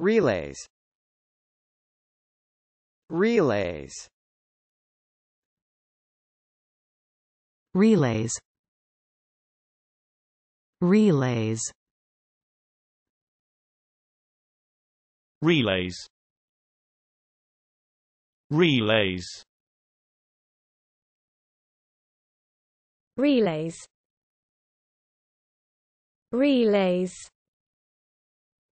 Relays. Relays. Relays. Relays. Relays. Relays. Relays. Relays.